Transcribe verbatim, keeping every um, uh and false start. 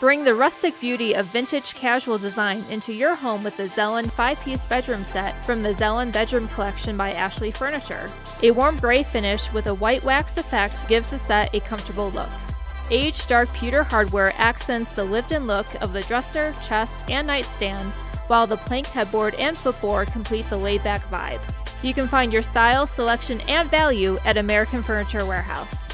Bring the rustic beauty of vintage casual design into your home with the Zellen five-piece bedroom set from the Zellen Bedroom Collection by Ashley Furniture. A warm gray finish with a white wax effect gives the set a comfortable look. Aged dark pewter hardware accents the lived-in look of the dresser, chest, and nightstand, while the plank headboard and footboard complete the laid-back vibe. You can find your style, selection, and value at American Furniture Warehouse.